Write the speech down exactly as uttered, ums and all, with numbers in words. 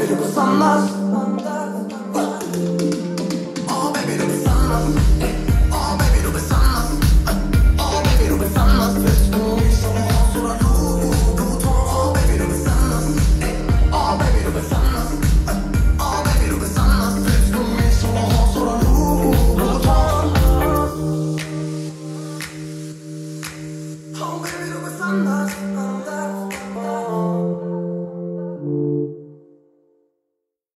Baby, du bist anders.